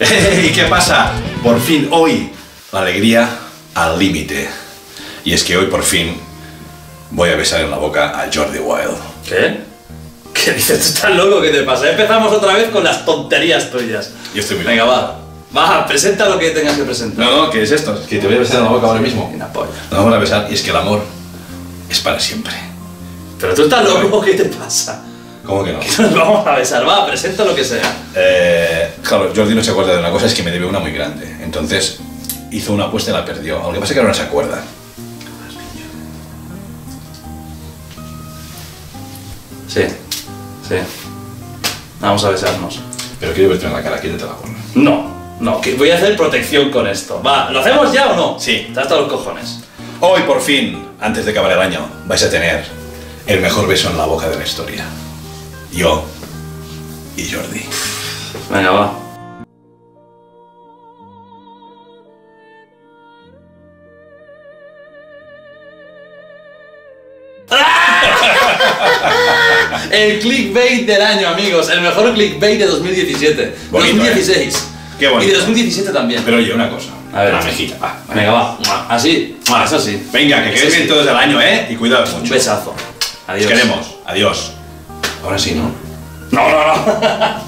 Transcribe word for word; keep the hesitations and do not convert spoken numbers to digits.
¿Y qué pasa? Por fin hoy, la alegría al límite. Y es que hoy por fin voy a besar en la boca a Jordi Wild. ¿Qué? ¿Qué dices? ¿Tú estás loco? ¿Qué te pasa? Empezamos otra vez con las tonterías tuyas. Yo estoy muy Venga, va. Va, presenta lo que tengas que presentar. No, no, ¿qué es esto? Es que te voy a besar en la boca ahora mismo. Una polla. Nos vamos a besar y es que el amor es para siempre. Pero tú estás loco, ¿qué te pasa? ¿Cómo que no? Que nos vamos a besar, va, presenta lo que sea. Eh, claro, Jordi no se acuerda de una cosa, es que me debe una muy grande. Entonces hizo una apuesta y la perdió. Lo que pasa es que ahora no se acuerda. Sí, sí. Vamos a besarnos. Pero quiero verte en la cara, quítate la gorra. No, no, que voy a hacer protección con esto. Va, ¿lo hacemos ya o no? Sí. Está hasta los cojones. Hoy por fin, antes de acabar el año, vais a tener el mejor beso en la boca de la historia. Yo y Jordi. Venga, va. El clickbait del año, amigos. El mejor clickbait de dos mil diecisiete. Bonito, dos mil dieciséis. Eh. Qué bonito. Y de dos mil diecisiete también. Pero oye, una cosa. A ver, la mejilla. Va, venga, va. Así. Ah, eso sí. Venga, que quedéis bien todos el año, ¿eh? Y cuidado mucho. Un besazo. Adiós. Os queremos. Adiós. Ahora sí, ¿no? No, no, no.